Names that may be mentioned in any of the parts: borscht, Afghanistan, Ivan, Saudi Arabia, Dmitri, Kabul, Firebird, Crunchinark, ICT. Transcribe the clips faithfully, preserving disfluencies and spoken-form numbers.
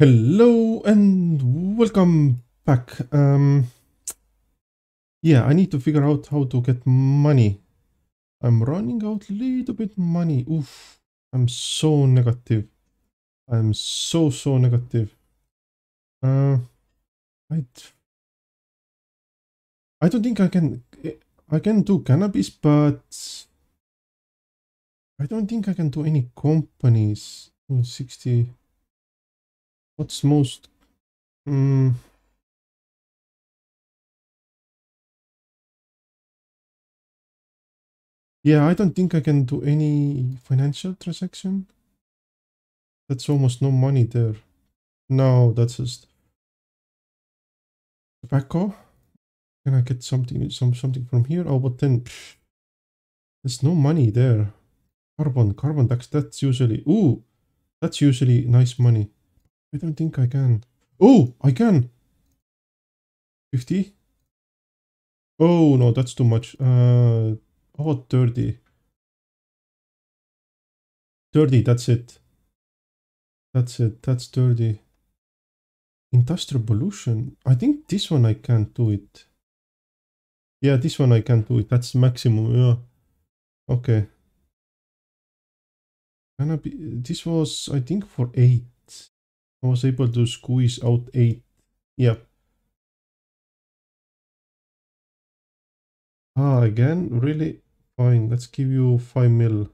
Hello and welcome back. Um, yeah, I need to figure out how to get money. I'm running out a little bit money. Oof, I'm so negative. I'm so, so negative. Uh, I, I don't think I can, I can do cannabis, but I don't think I can do any companies. sixty. What's most? Mm. Yeah, I don't think I can do any financial transaction. That's almost no money there. No, that's just tobacco. Can I get something? Some something from here? Oh, but then pff, there's no money there. Carbon, carbon tax. That's usually ooh, that's usually nice money. I don't think I can. Oh, I can. fifty. Oh, no, that's too much. Uh, oh, thirty. thirty, that's it. That's it. That's thirty. Industrial pollution. I think this one I can't do it. Yeah, this one I can't do it. That's maximum. Yeah. Okay. Can I be, this was, I think, for eight. I was able to squeeze out eight. Yeah. Ah, again, really? Fine. Let's give you five mil.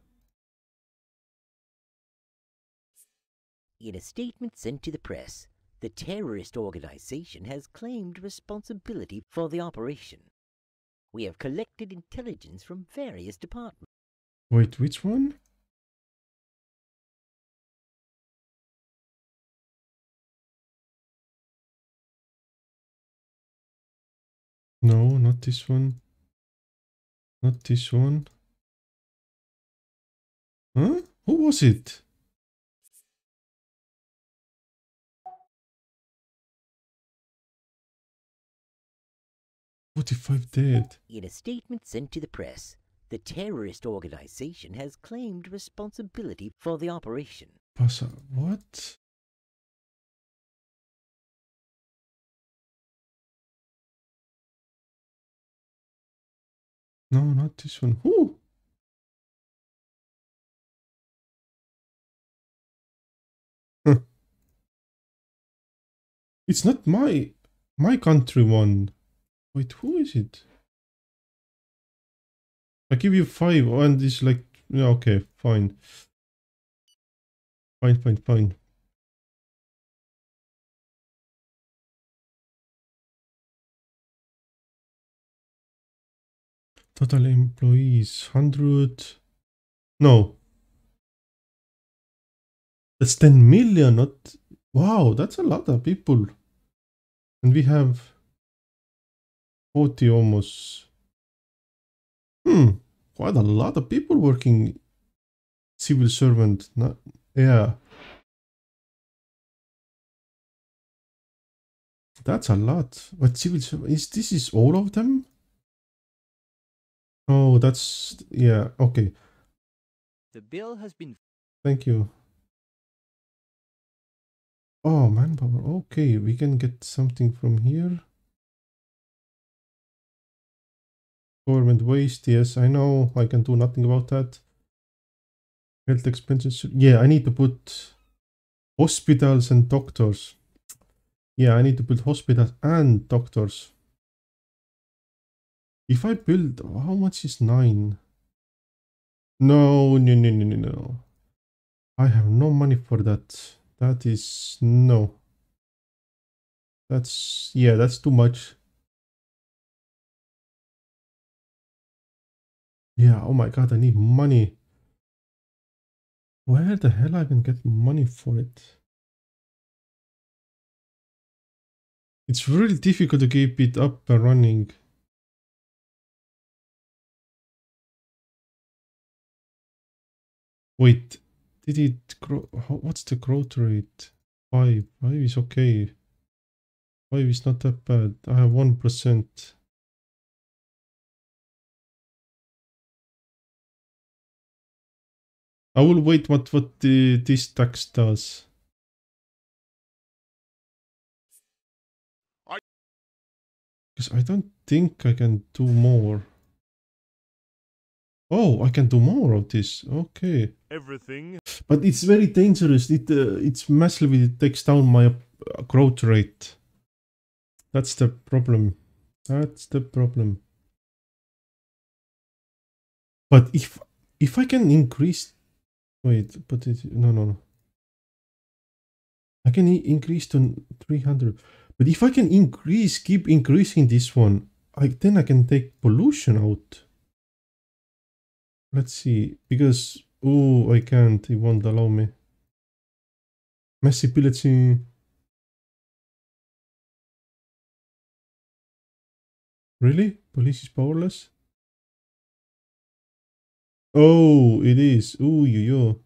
In a statement sent to the press, the terrorist organization has claimed responsibility for the operation. We have collected intelligence from various departments. Wait, which one? No, not this one. Not this one. Huh? Who was it? forty-five dead. In a statement sent to the press, the terrorist organization has claimed responsibility for the operation. Pasa, what? No, not this one. Who? Huh. It's not my my country one. Wait, who is it? I give you five, and it's like yeah, okay, fine, fine, fine, fine. Total employees, one hundred. No. That's ten million, not... Wow, that's a lot of people. And we have... forty almost. Hmm, quite a lot of people working. Civil servant, not... yeah. That's a lot. But civil servant, is this is all of them? Oh, that's yeah, okay. The bill has been thank you. Oh, manpower. Okay, we can get something from here. Government waste, yes, I know. I can do nothing about that. Health expenses. Yeah, I need to put hospitals and doctors. Yeah, I need to put hospitals and doctors. If I build, how much is nine? No, no, no, no, no, no. I have no money for that. That is, no. That's, yeah, that's too much. Yeah, oh my god, I need money. Where the hell I can get money for it? It's really difficult to keep it up and running. Wait, did it grow? How, what's the growth rate? Five. Five is okay. Five is not that bad. I have one percent. I will wait. What what the, this tax does? Because I don't think I can do more. Oh, I can do more of this. Okay. Everything. But it's very dangerous. It uh, it's massively it takes down my growth rate. That's the problem. That's the problem. But if if I can increase, wait, but it no no no. I can increase to three hundred. But if I can increase, keep increasing this one, I then I can take pollution out. Let's see, because oh, I can't. It won't allow me. Massive pillaging. Really? Police is powerless. Oh, it is. Oh, yo yo.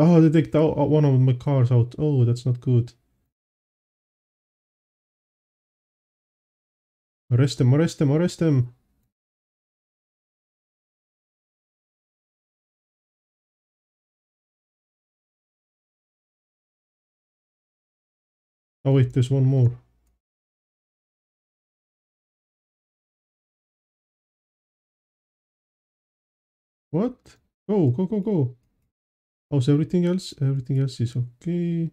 Oh, they take out one of my cars out. Oh, that's not good. Arrest them, arrest them, arrest them. Oh wait, there's one more. What? Go, go, go, go. How's everything else? Everything else is okay.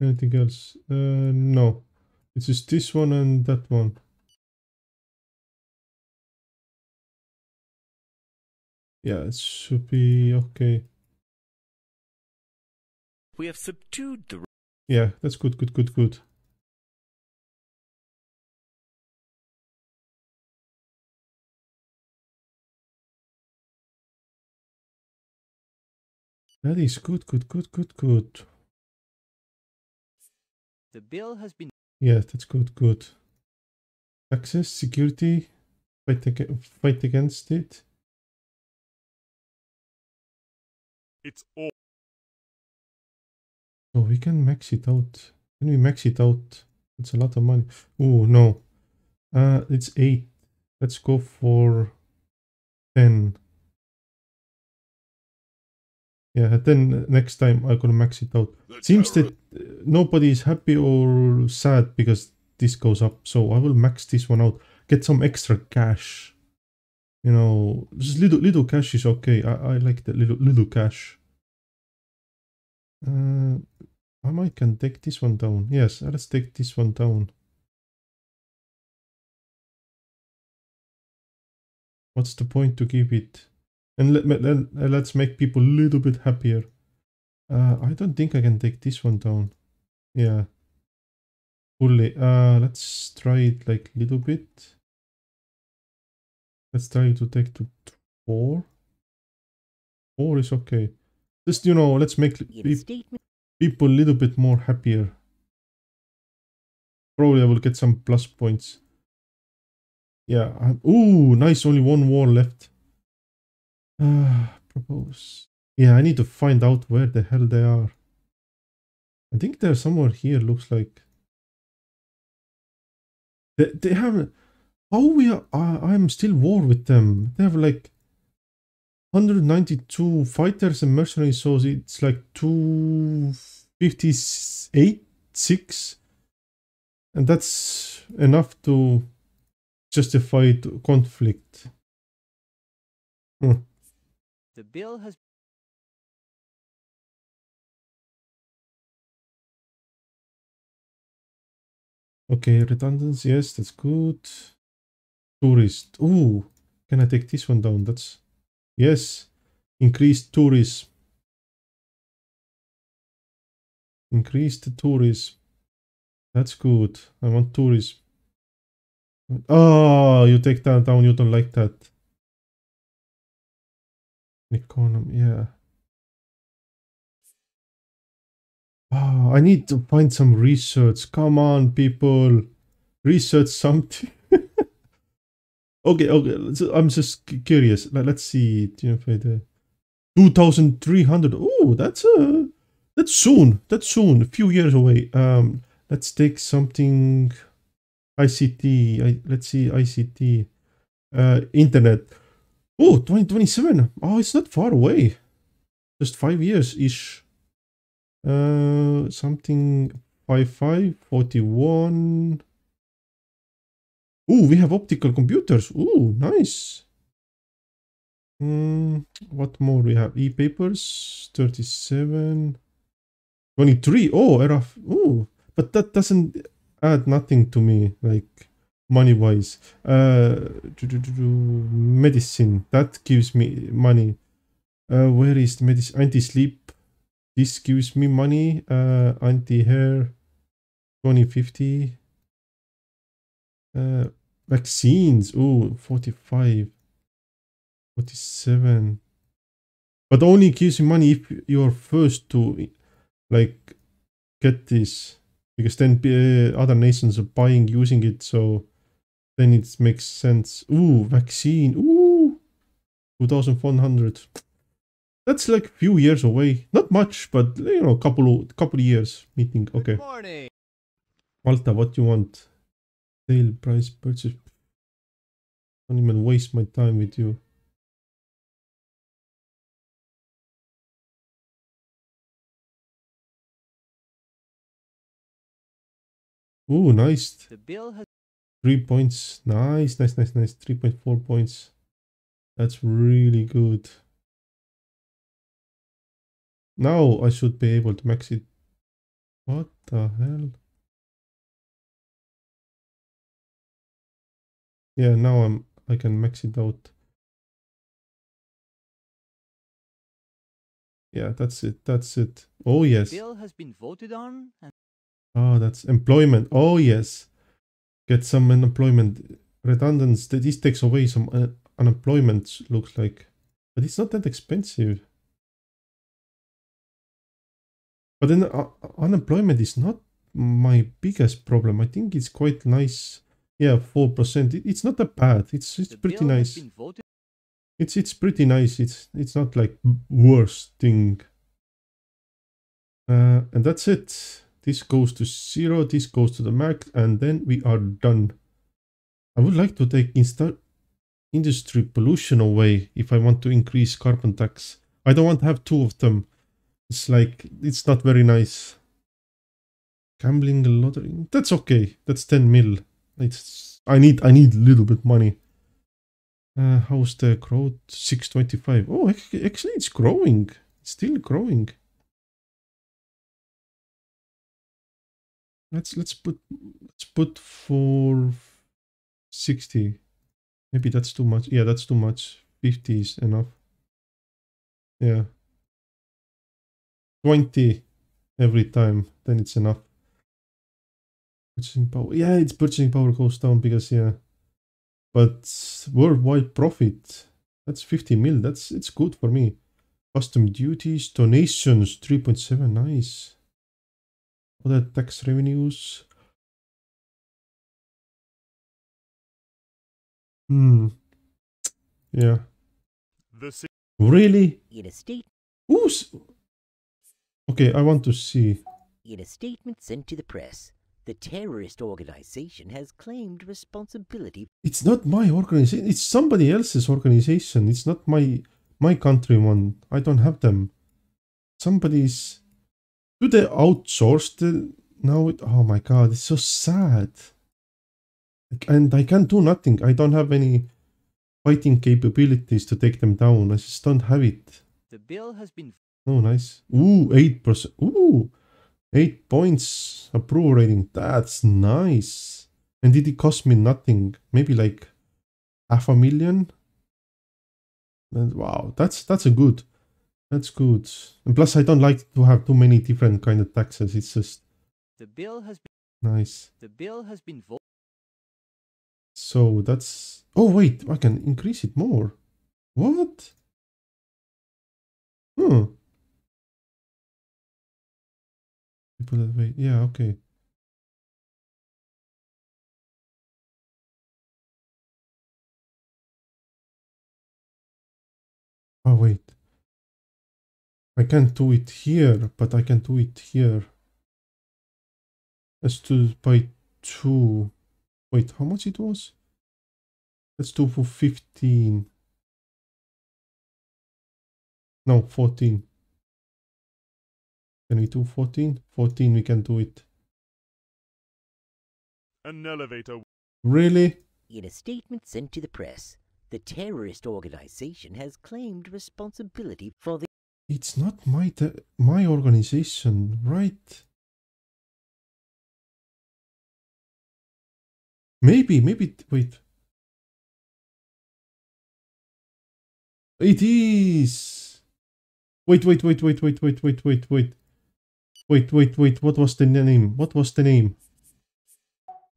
Anything else? Uh, no. It's just this one and that one. Yeah, it should be okay. We have subdued the... Yeah, that's good, good, good, good. That is good, good, good, good, good. The bill has been... Yeah, that's good, good. Access, security, fight, ag- fight against it. It's all... Oh, we can max it out. Can we max it out? It's a lot of money. Oh, no. Uh, it's eight. Let's go for ten. Yeah, then next time I'm gonna max it out. Seems that nobody is happy or sad because this goes up. So I will max this one out. Get some extra cash. You know, just little, little cash is okay. I, I like the little, little cash. Uh, I might can take this one down. Yes, let's take this one down. What's the point to keep it? And let me, let, let's make people a little bit happier. Uh, I don't think I can take this one down. Yeah. Fully. Uh, let's try it like a little bit. Let's try to take to four. Four is okay. Just, you know, let's make pe people a little bit more happier. Probably I will get some plus points. Yeah. I'm, ooh, nice. Only one war left. Uh, propose. Yeah, I need to find out where the hell they are. I think they're somewhere here, looks like. They, they have... How we are... Uh, I'm still war with them. They have like... one hundred ninety-two fighters and mercenaries, so it's like two fifty-eight, six, and that's enough to justify conflict. Hmm. The bill has... Okay, redundancy, yes, that's good. Tourist, ooh, can I take this one down? That's... Yes, increase tourism. Increase the tourism. That's good. I want tourism. Oh, you take that down. You don't like that. Economy, yeah. Oh, I need to find some research. Come on, people. Research something. Okay, okay, I'm just curious. Let's see. two thousand three hundred. Oh, that's uh, that's soon. That's soon. A few years away. Um, let's take something. I C T. I, let's see. I C T. Uh, internet. Oh, twenty twenty-seven. Oh, it's not far away. Just five years ish. Uh, something five five forty-one. Oh, we have optical computers. Oh, nice. Mm, what more we have? E-papers, thirty-seven, twenty-three. Oh, era. Oh, but that doesn't add nothing to me, like money-wise. Uh, do, do, do, do, medicine, that gives me money. Uh, where is the medicine? Anti-sleep, this gives me money. Uh, anti-hair, twenty fifty. Uh, vaccines. Oh, forty-five. forty-seven, but only gives you money if you're first to like get this, because then uh, other nations are buying, using it, so then it makes sense. Ooh, vaccine. Ooh, two thousand one hundred. That's like few years away. Not much, but you know, couple of couple of years meeting. Okay. Good morning. Malta, what do you want? Sale price purchase. Don't even waste my time with you. Oh, nice. The bill has three points. Nice, nice, nice, nice. three point four points. That's really good. Now I should be able to max it. What the hell? Yeah, now I'm I can max it out. Yeah, that's it. That's it. Oh yes. The bill has been voted on and oh, that's employment. Oh, yes. Get some unemployment. Redundancy. This takes away some uh, unemployment, looks like. But it's not that expensive. But then uh, unemployment is not my biggest problem. I think it's quite nice. Yeah, four percent. It, it's not that bad. It's it's pretty nice. It's it's pretty nice. It's it's not like worst thing. Uh, and that's it. This goes to zero, this goes to the max, and then we are done. I would like to take industry pollution away if I want to increase carbon tax. I don't want to have two of them. It's like, it's not very nice. Gambling and lottery, that's okay. That's ten mil. It's, I need, I need a little bit money. Uh, how's the growth? six twenty-five. Oh, actually it's growing. It's still growing. Let's let's put let's put for sixty. Maybe that's too much. Yeah, that's too much. Fifty is enough. Yeah. Twenty every time, then it's enough. Purchasing power. Yeah, its purchasing power goes down because yeah. But worldwide profit, that's fifty mil. That's it's good for me. Custom duties, donations, three point seven. Nice. Other tax revenues. Hmm. Yeah. The really? In a statement. Who's? Okay, I want to see. In a statement sent to the press, the terrorist organization has claimed responsibility. It's not my organization. It's somebody else's organization. It's not my my country one. I don't have them. Somebody's. Do they outsource the now? It, oh my god, it's so sad. And I can't do nothing. I don't have any fighting capabilities to take them down. I just don't have it. The bill has been. Oh, nice. Ooh, eight percent. Ooh, eight points approval rating. That's nice. And did it cost me nothing? Maybe like half a million. And wow, that's that's a good. That's good. And plus I don't like to have too many different kind of taxes. It's just the bill has been nice. The bill has been voted. So that's oh wait, I can increase it more. What? Hmm. People that wait. Yeah, okay. Oh wait. I can't do it here, but I can do it here. Let's do by two. Wait, how much it was? Let's do for fifteen. No, fourteen. Can we do fourteen? fourteen, we can do it. An elevator. Really? In a statement sent to the press, the terrorist organization has claimed responsibility for the... It's not my my organization, right? Maybe, maybe, wait. It is! Wait, wait, wait, wait, wait, wait, wait, wait, wait. Wait, wait, wait, what was the name? What was the name?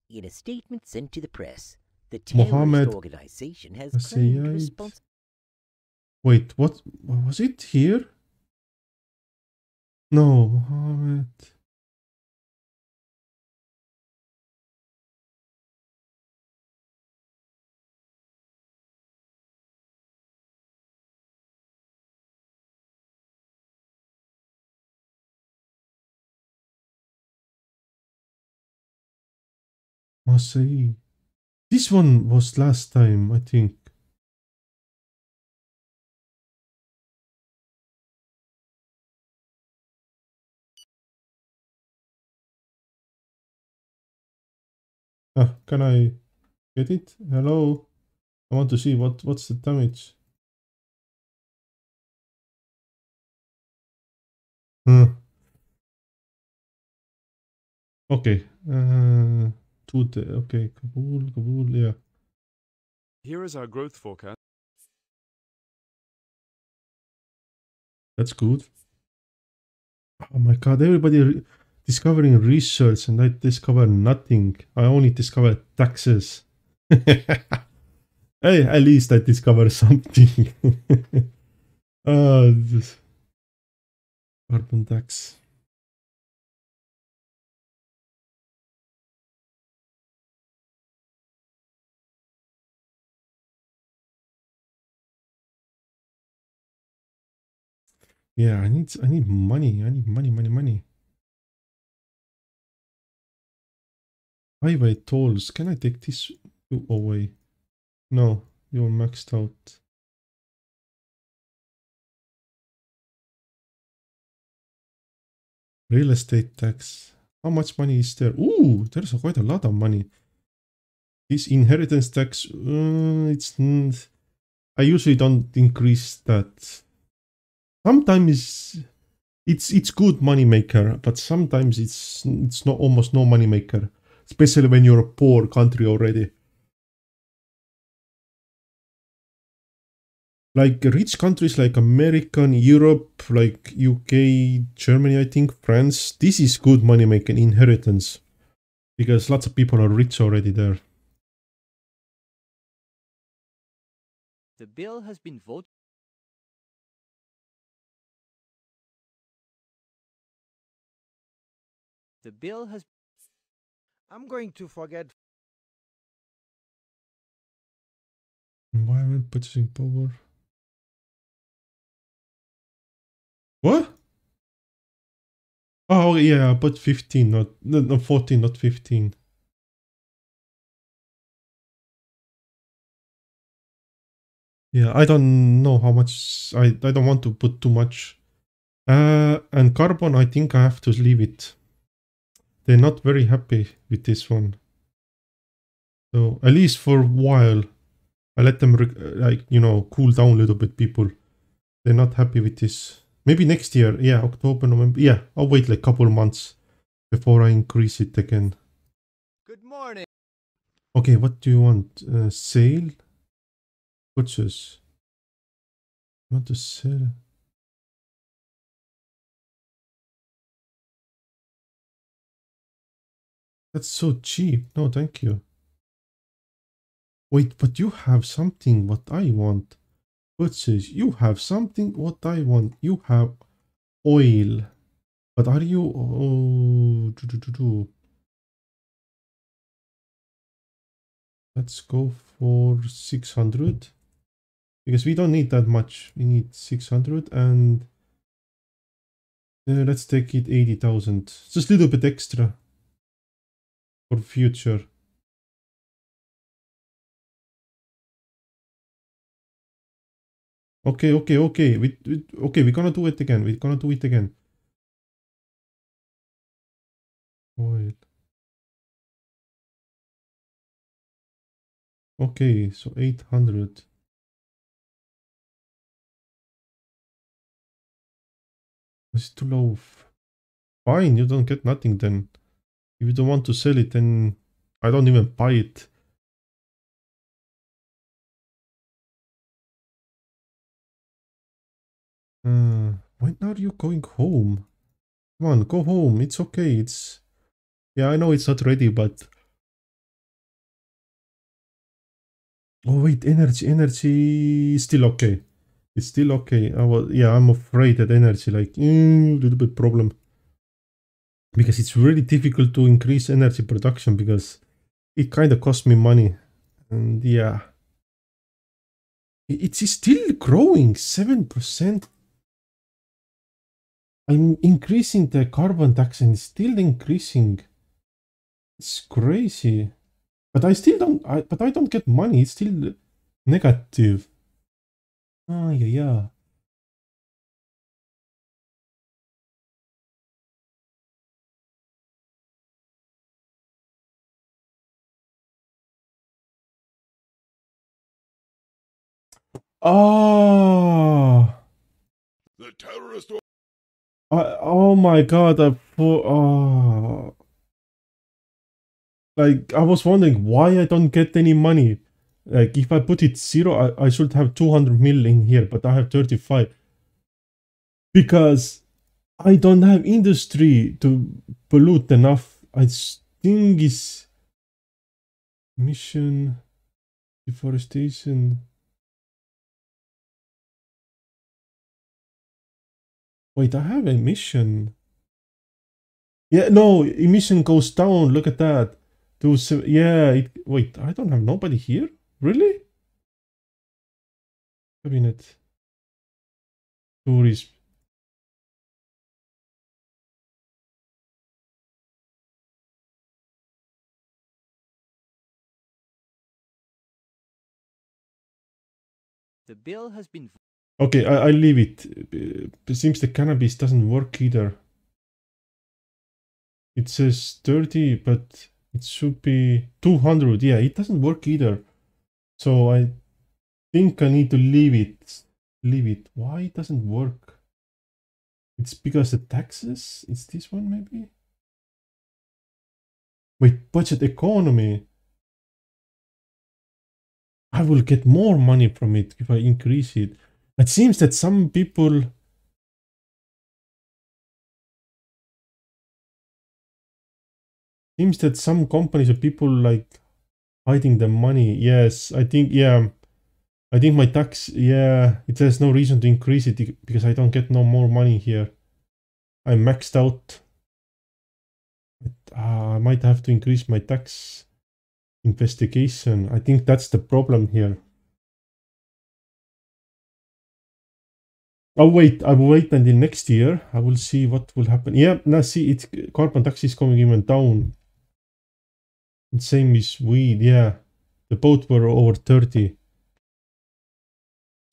In a statement sent to the press, the terrorist Mohammed organization has claimed responsibility. Wait, what, what was it here? No, Mohammed. Masai. This one was last time, I think. Ah, can I get it? Hello? I want to see what, what's the damage. Hmm. Okay. Uh, two, okay. Kabul, Kabul, yeah. Here is our growth forecast. That's good. Oh my god, everybody... discovering research, and I discover nothing. I only discover taxes. Hey, at least I discover something. uh, carbon tax. Yeah, I need. I need money. I need money. Money. Money. Highway tolls, can I take this away? No, you're maxed out. Real estate tax. How much money is there? Ooh, there's quite a lot of money. This inheritance tax, uh, it's... I usually don't increase that. Sometimes it's it's good money maker, but sometimes it's it's not almost no money maker. Especially when you're a poor country already. Like rich countries like American, Europe, like U K, Germany, I think, France. This is good money making inheritance. Because lots of people are rich already there. The bill has been voted. The bill has been I'm going to forget. Environment, purchasing power. What? Oh yeah, but fifteen, not no fourteen, not fifteen. Yeah, I don't know how much. I I don't want to put too much. Uh, and carbon, I think I have to leave it. They're not very happy with this one, so at least for a while I let them like you know cool down a little bit. People, they're not happy with this. Maybe next year, yeah, October, November, yeah. I'll wait like a couple of months before I increase it again. Good morning. Okay, what do you want? Uh, sale? Purchase? You want to sell? That's so cheap. No, thank you. Wait, but you have something what I want. Purchase. You have something what I want. You have oil. But are you... Oh, do, do, do, do. Let's go for six hundred. Because we don't need that much. We need six hundred and Uh, let's take it eighty thousand. Just a little bit extra for future. Okay, okay, okay. We, we okay. We're gonna do it again. We're gonna do it again. Oil. Okay, so eight hundred. It's too low. Fine, you don't get nothing then. If you don't want to sell it, then I don't even buy it. Uh, when are you going home? Come on, go home. It's okay. It's yeah, I know it's not ready, but oh wait, energy, energy is still okay. It's still okay. I was yeah, I'm afraid that energy like a mm, little bit problem because it's really difficult to increase energy production because it kind of cost me money and yeah, it's still growing seven percent. I'm increasing the carbon tax and it's still increasing. It's crazy, but I still don't. I, but I don't get money. It's still negative. Oh yeah, yeah. Oh. The terrorist. I, oh my god, I for oh. Like I was wondering why I don't get any money. Like if I put it zero, I, I should have two hundred mil in here, but I have thirty-five. Because I don't have industry to pollute enough. I think it's mission deforestation. Wait, I have emission. Yeah, no, emission goes down. Look at that. To yeah, it, wait, I don't have nobody here. Really? Cabinet. Tourism. The bill has been. Okay, I, I leave it. It seems the cannabis doesn't work either. It says thirty, but it should be two hundred. Yeah, it doesn't work either. So I think I need to leave it. Leave it. Why it doesn't work? It's because the taxes? It's this one maybe? Wait, budget economy. I will get more money from it if I increase it. It seems that some people seems that some companies or people like hiding their money. Yes, I think yeah, I think my tax yeah, it has no reason to increase it because I don't get no more money here. I maxed out. But, uh, I might have to increase my tax investigation. I think that's the problem here. I'll wait, I will wait until next year. I will see what will happen. Yeah, now see, it's carbon tax is coming even down. And same is weed, yeah. The both were over thirty.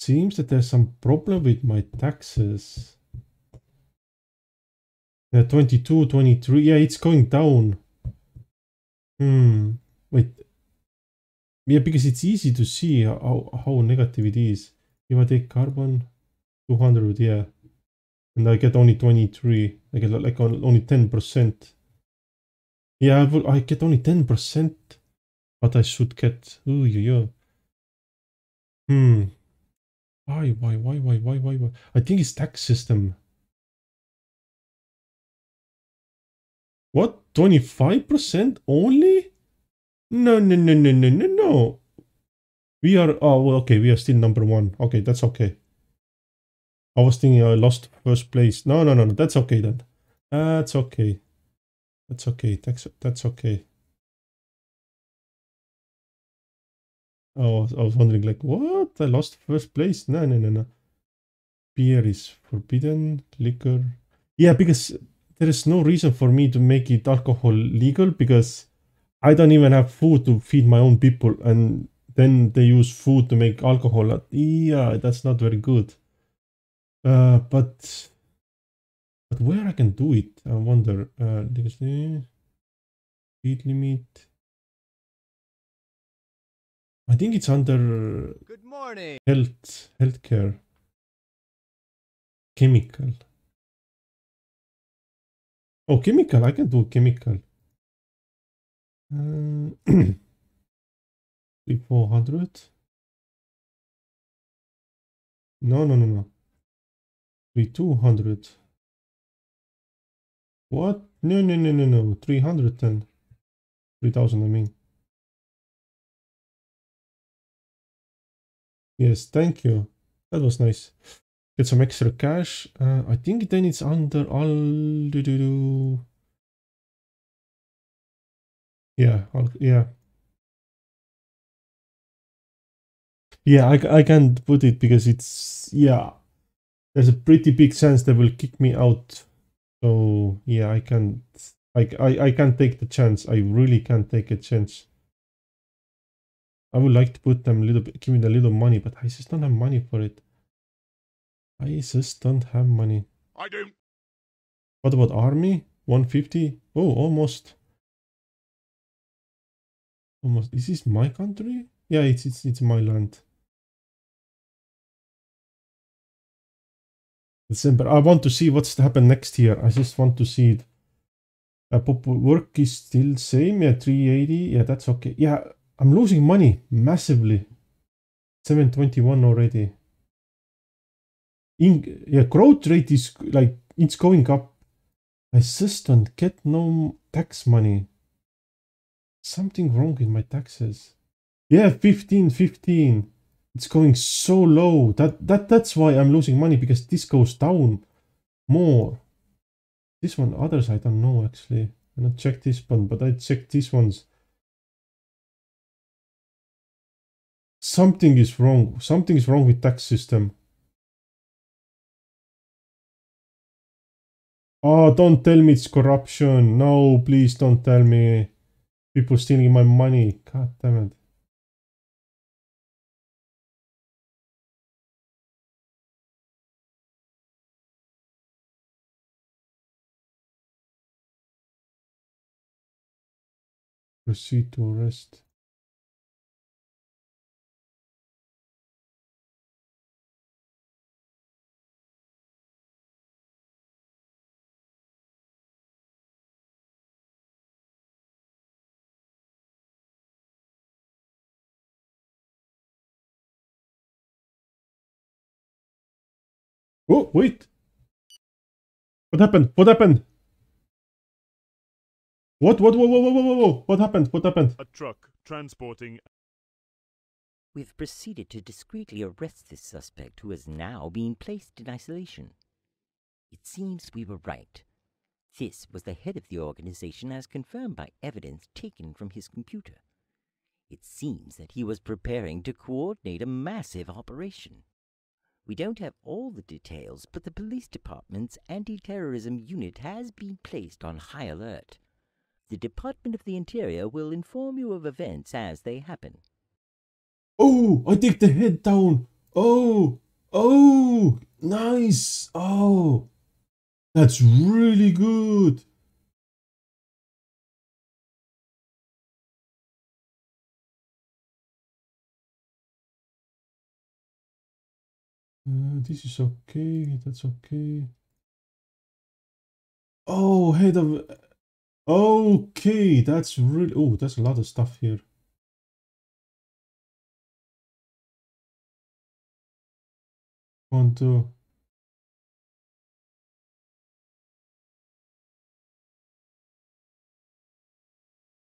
Seems that there's some problem with my taxes. Yeah, twenty-two, twenty-three, yeah, it's going down. Hmm, wait. Yeah, because it's easy to see how, how negative it is. If I take carbon... two hundred, yeah, and I get only twenty-three. I get like only ten percent. Yeah, I, will, I get only ten percent, but I should get. Ooh, yeah. Hmm. Why, why, why, why, why, why, why? I think it's tax system. What? twenty-five percent only? No, no, no, no, no, no, no. We are. Oh, well, okay. We are still number one. Okay, that's okay. I was thinking I lost first place. No, no, no, no. That's okay then. That's okay. That's okay. That's that's okay. Oh, I was, I was wondering like what? I lost first place? No, no, no, no. Beer is forbidden. Liquor. Yeah, because there is no reason for me to make it alcohol legal, because I don't even have food to feed my own people, and then they use food to make alcohol. Yeah, that's not very good. Uh, but but where I can do it, I wonder. Uh, speed limit. I think it's under Good morning. health, healthcare, chemical. Oh, chemical! I can do chemical. Uh, four hundred. No, no, no, no. Three two hundred. What? No, no, no, no, no. Three hundred ten. Three thousand. I mean. Yes, thank you. That was nice. Get some extra cash. Uh, I think then it's under all. Do, do, do. Yeah, I'll, yeah, yeah. I I can't put it because it's yeah. There's a pretty big chance they will kick me out. So yeah, I can't. Like I I can't take the chance. I really can't take a chance. I would like to put them a little bit, give me a little money, but I just don't have money for it. I just don't have money. I do. What about army? one fifty? Oh, almost. Almost. Is this my country? Yeah, it's it's it's my land. December. I want to see what's to happen next year. I just want to see it. Uh, pop work is still same. Yeah, three eighty. Yeah, that's okay. Yeah. I'm losing money massively. seven twenty-one already. In yeah, growth rate is like it's going up. I just don't get no tax money. Something wrong with my taxes. Yeah, fifteen, fifteen. It's going so low. That that that's why I'm losing money, because this goes down more. This one, others I don't know actually. I not check this one, but I checked these ones. Something is wrong. Something is wrong with tax system. Oh, don't tell me it's corruption. No, please don't tell me. People stealing my money. God damn it. Proceed to arrest. Oh, wait. What happened? What happened? What? What? Whoa, whoa, whoa, whoa, whoa. What happened? What happened? A truck transporting. We've proceeded to discreetly arrest this suspect, who is now being placed in isolation. It seems we were right. This was the head of the organization, as confirmed by evidence taken from his computer. It seems that he was preparing to coordinate a massive operation. We don't have all the details, but the police department's anti-terrorism unit has been placed on high alert. The Department of the Interior will inform you of events as they happen. Oh, I take the head down. Oh, oh, nice. Oh, that's really good. Uh, this is okay, that's okay. Oh, head of... Okay, that's really... Oh, that's a lot of stuff here. One, two...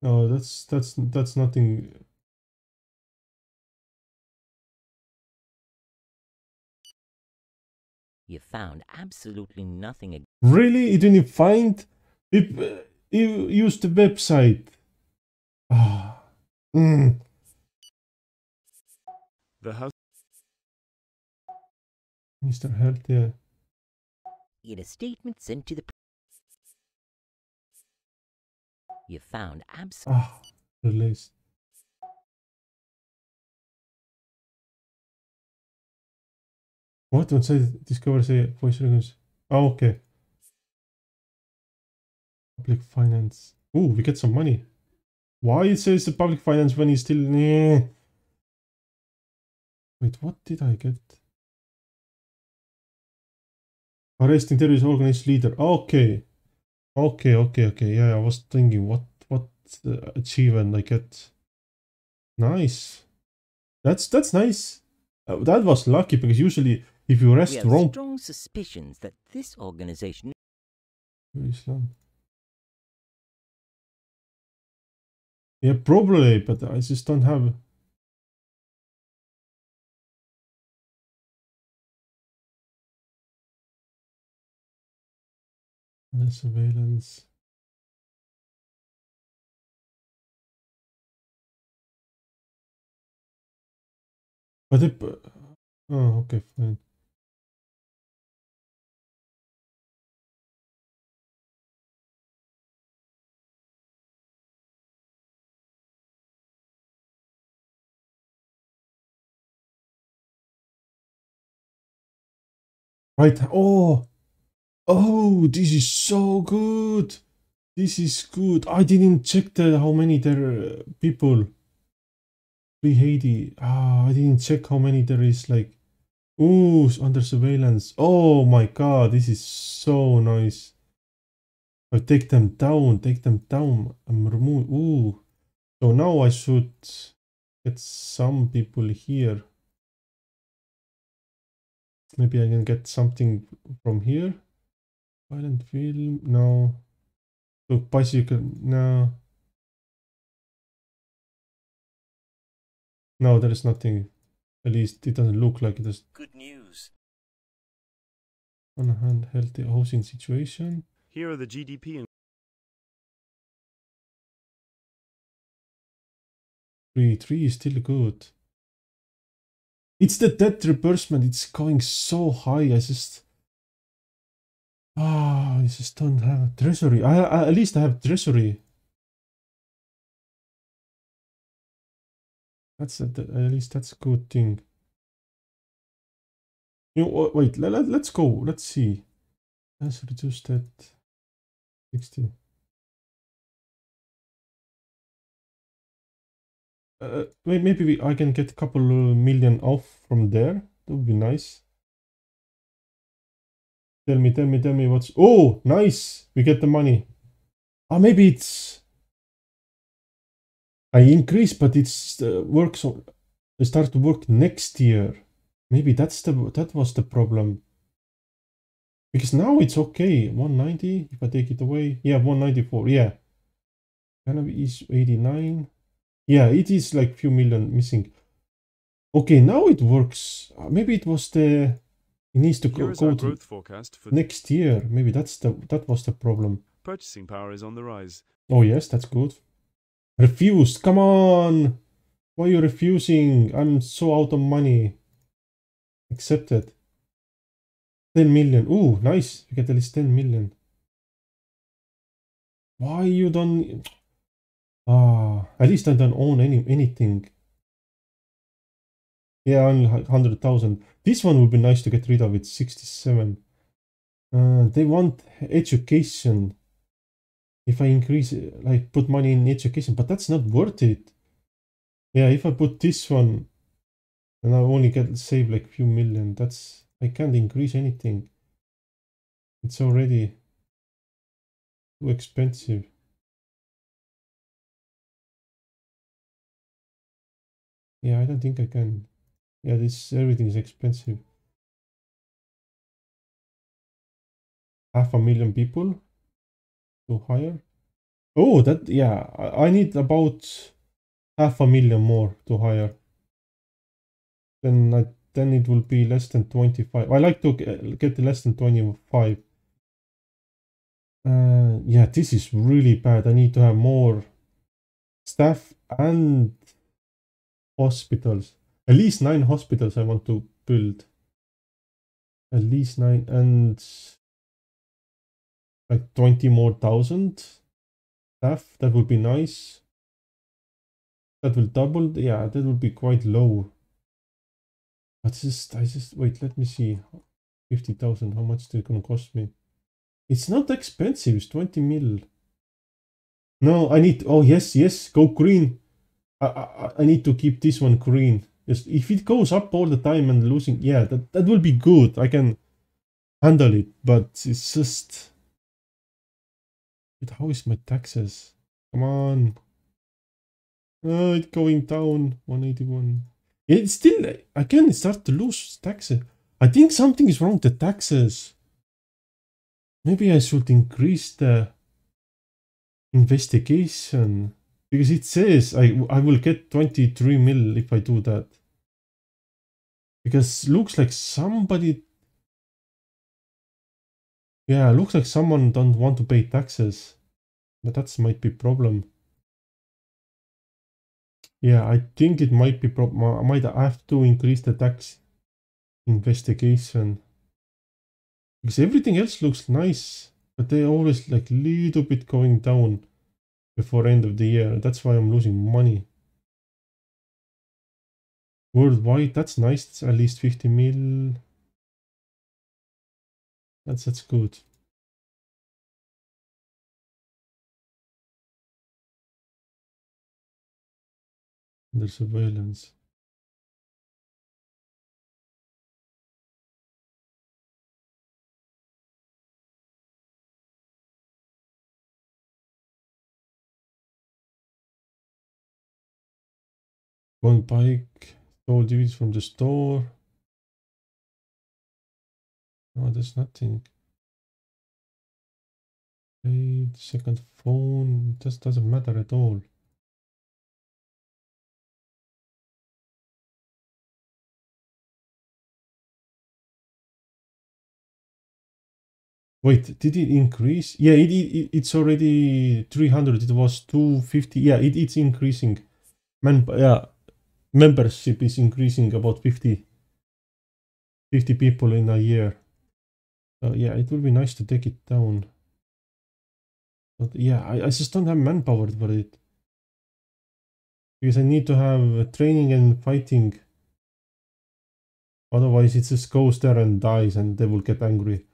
Oh, that's... That's... That's nothing... You found absolutely nothing. Really? You didn't find? It, uh, you used the website. Ah. Mm. The house. Mister Health, yeah. In a statement sent to the you found absolute oh, release. What once I discover the voice recognition? Oh, okay. Public finance. Oh, we get some money. Why it says the public finance when it's still nah. Wait, what did I get? Arresting terrorist organized leader. Okay. Okay, okay, okay. Yeah, I was thinking what what uh, achievement I get. Nice. That's that's nice. Uh, that was lucky because usually if you arrest wrong. We have strong suspicions that this organization Islam. Yeah, probably, but I just don't have the surveillance. But it, oh, okay, fine. Right. Oh. Oh, this is so good. This is good. I didn't check the how many there uh, people. three eighty. Ah, I didn't check how many there is like. Ooh, under surveillance. Oh my god, this is so nice. I take them down, take them down. I'm removed. Ooh. So now I should get some people here. Maybe I can get something from here. Violent film, no. Look, bicycle, no. No, there is nothing. At least it doesn't look like it is. Good news. On hand, healthy housing situation. Here are the G D P and three three is still good. It's the debt reimbursement. It's going so high. I just. Ah, oh, I just don't have treasury. I, I at least I have treasury. That's a, at least that's a good thing. You know, wait. Let, let, let's go. Let's see. Let's reduce that. sixty. Uh, maybe we, I can get a couple million off from there. That would be nice. Tell me, tell me, tell me what's... Oh, nice! We get the money. Ah, maybe it's... I increase, but it's uh, works on... I start to work next year. Maybe that's the that was the problem. Because now it's okay. one ninety, if I take it away. Yeah, one ninety-four, yeah. Cannabis is eighty-nine. Yeah, it is like few million missing. Okay, now it works. Maybe it was the... It needs to go, go to forecast for next year. Maybe that's the that was the problem. Purchasing power is on the rise. Oh yes, that's good. Refused. Come on. Why are you refusing? I'm so out of money. Accepted. Ten million. Ooh, nice. We get at least ten million. Why you don't? Ah, at least I don't own any anything. Yeah, only one hundred thousand. This one would be nice to get rid of. It's sixty-seven. Uh, they want education. If I increase, like, put money in education, but that's not worth it. Yeah, if I put this one, and I only get save like few million. That's I can't increase anything. It's already too expensive. Yeah, I don't think I can. Yeah, this everything is expensive. Half a million people to hire. Oh, that yeah, I need about half a million more to hire. Then I, then it will be less than twenty-five. I like to get less than twenty-five. Uh, yeah, this is really bad. I need to have more staff and hospitals. At least nine hospitals I want to build. At least nine and like twenty more thousand staff. That would be nice. That will double. Yeah, that would be quite low. But just, I just wait. Let me see. Fifty thousand. How much they're gonna cost me? It's not expensive. It's twenty mil. No, I need. Oh yes, yes. Go green. I I, I need to keep this one green. Just if it goes up all the time and losing, yeah, that that will be good. I can handle it. But it's just. But how is my taxes? Come on. Oh, it's going down. one eighty-one. It's still, again, it starts to lose taxes. I think something is wrong with the taxes. Maybe I should increase the investigation. Because it says I, I will get twenty-three mil if I do that. Because looks like somebody... Yeah, looks like someone don't want to pay taxes. But that might be a problem. Yeah, I think it might be problem. I might have to increase the tax investigation. Because everything else looks nice, but they always like little bit going down before end of the year. That's why I'm losing money. Worldwide, that's nice. It's at least fifty mil. That's that's good. Under surveillance. One bike, stole duties from the store. No, there's nothing. Hey, second phone, just doesn't matter at all. Wait, did it increase? Yeah, it, it it's already three hundred. It was two fifty. Yeah, it, it's increasing. Man, yeah, membership is increasing about fifty, fifty people in a year. So yeah, it would be nice to take it down. But yeah, I, I just don't have manpower for it. Because I need to have training and fighting. Otherwise, it just goes there and dies and they will get angry.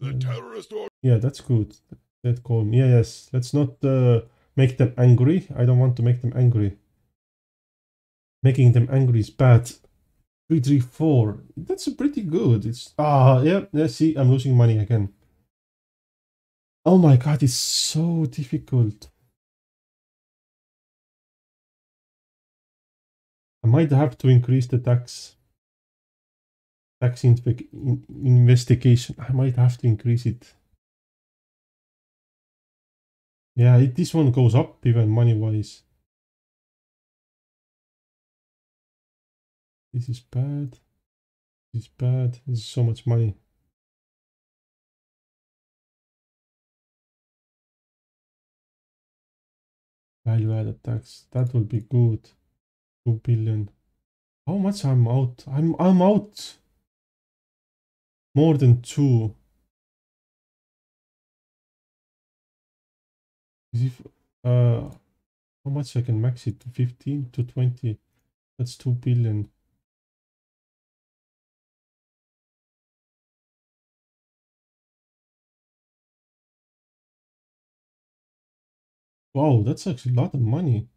The terrorist org. Yeah, that's good. That calm. Yeah, yes. Let's not uh, make them angry. I don't want to make them angry. Making them angry is bad. Three, three, four. That's pretty good. It's ah, yeah. Yeah. See, I'm losing money again. Oh my god, it's so difficult. I might have to increase the tax. Tax investigation. I might have to increase it. Yeah, it, this one goes up even money-wise. This is bad. This is bad. This is so much money. Value-added tax. That will be good. Two billion. How much I'm out? I'm I'm out. More than two. If, uh, how much I can max it to fifteen to twenty? That's two billion. Wow, that's actually a lot of money.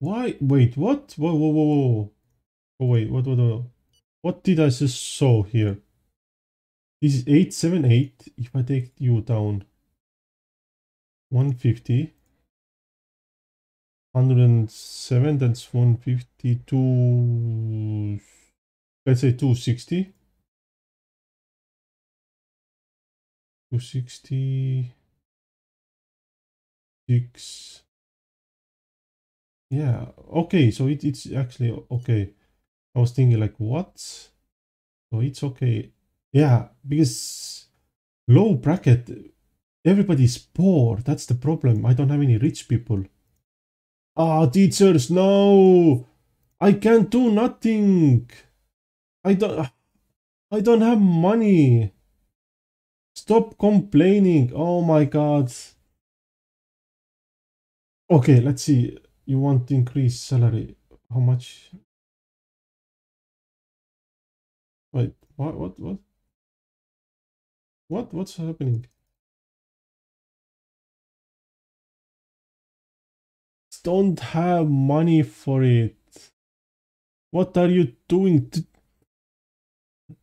Why? Wait, what? Whoa, whoa, whoa, whoa. Oh, wait, what, what, what, what did I just saw here? This is eight seven eight. If I take you down, one fifty. one oh seven, that's one fifty-two. Let's say two sixty. two sixty-six. Yeah, okay, so it, it's actually okay. I was thinking like what? So it's okay. Yeah, because low bracket, everybody's poor. That's the problem. I don't have any rich people. Ah, teachers, no! I can't do nothing! I don't... I don't have money! Stop complaining! Oh my god! Okay, let's see. You want to increase salary. How much? Wait, what, what, what? What, what's happening? Don't have money for it. What are you doing?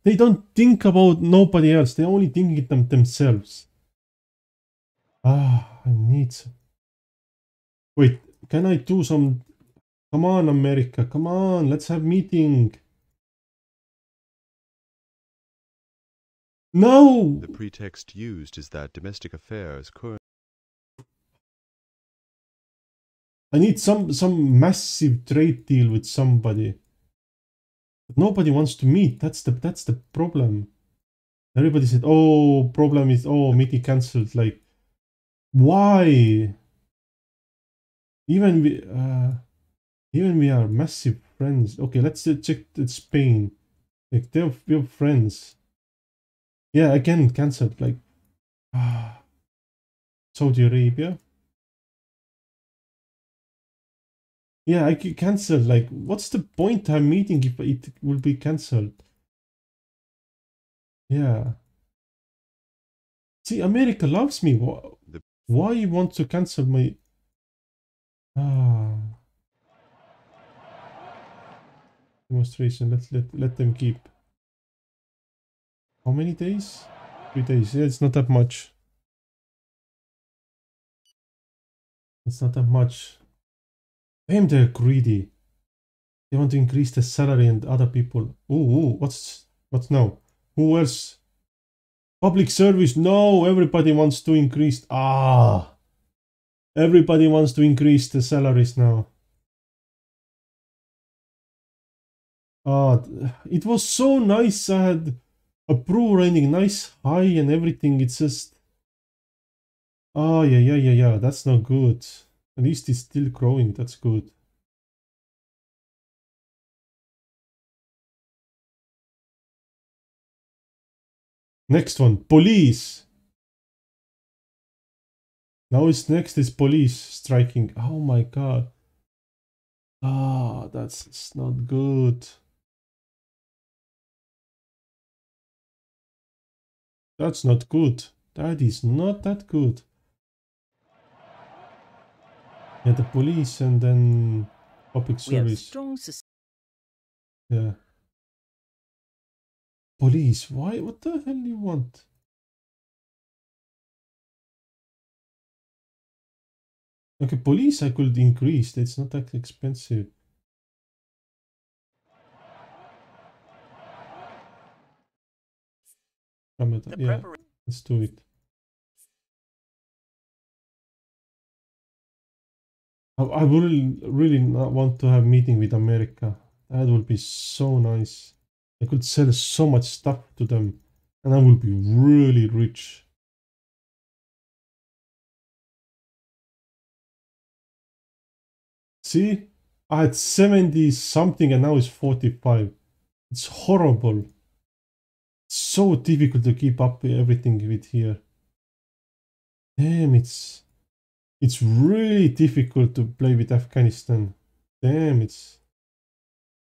They don't think about nobody else. They only think it them themselves. Ah, I need some. Wait, can I do some? Come on, America. Come on, let's have meeting. No. The pretext used is that domestic affairs current. I need some some massive trade deal with somebody. But nobody wants to meet. That's the that's the problem. Everybody said, "Oh, problem is oh, meeting cancelled." Like, why? Even we uh, even we are massive friends. Okay, let's check Spain. Like they're we're friends. Yeah, again cancelled. Like, ah, Saudi Arabia. Yeah, I can cancel. Like, what's the point I'm meeting if it will be cancelled? Yeah. See, America loves me. Why you want to cancel my... Ah. Demonstration. Let's let, let them keep. How many days? Three days. Yeah, it's not that much. It's not that much. Damn, they're greedy. They want to increase the salary and other people. Ooh, ooh, what's what's now? Who else? Public service? No, everybody wants to increase. Ah, everybody wants to increase the salaries now. Ah, it was so nice. I had approved rating, nice high and everything. It's just. Ah, yeah, yeah, yeah, yeah. That's not good. At least it's still growing, that's good. Next one, police. Now it's next is police striking. Oh my god. Ah, that's it's not good. That's not good. That is not that good. Yeah, the police and then public service. Strong yeah. Police, why? What the hell do you want? Okay, police I could increase. It's not that expensive. Yeah, let's do it. I would really not want to have a meeting with America. That would be so nice. I could sell so much stuff to them and I would be really rich. See? I had seventy something and now it's forty-five. It's horrible. It's so difficult to keep up with everything with here. Damn, it's... It's really difficult to play with Afghanistan. Damn, it's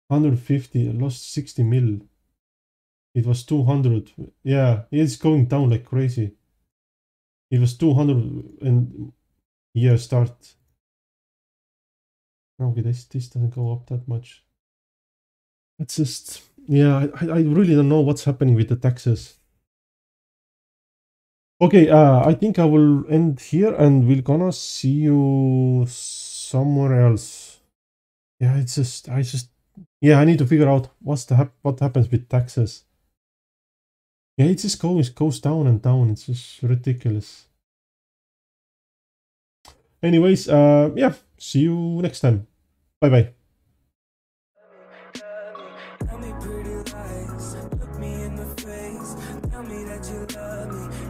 one hundred fifty. I lost sixty mil. It was two hundred. Yeah, it's going down like crazy. It was two hundred and year start. Okay, this, this doesn't go up that much. It's just, yeah, I, I really don't know what's happening with the taxes. Okay, uh, I think I will end here and we're gonna see you somewhere else. Yeah, it's just, I just, yeah, I need to figure out what's the, hap what happens with taxes. Yeah, it just goes, goes down and down. It's just ridiculous. Anyways, uh, yeah, see you next time. Bye-bye. Tell me pretty lies, look me in the face, tell me that you love me.